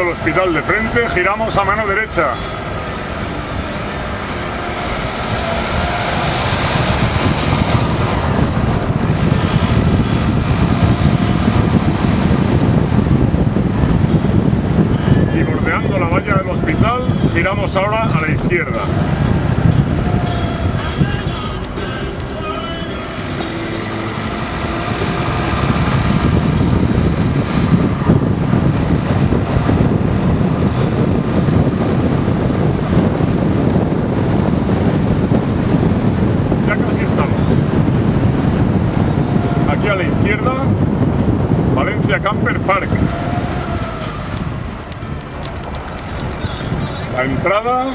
viendo el hospital de frente, giramos a mano derecha. Y bordeando la valla del hospital, giramos ahora a la izquierda. Aquí a la izquierda, Valencia Camper Park. La entrada.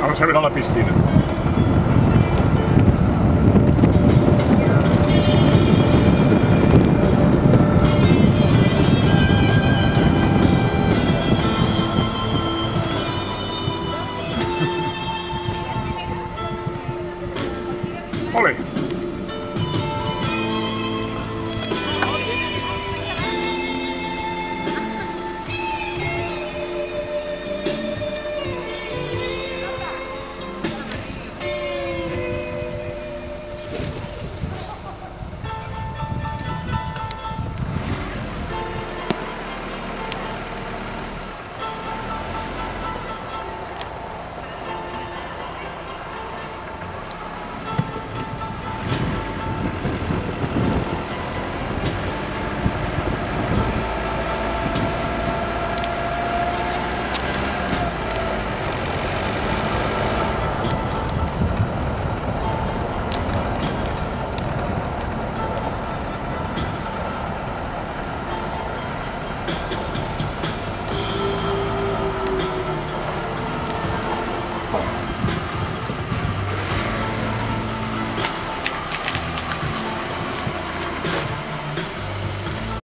Vamos a ver a la piscina. ¡Ole!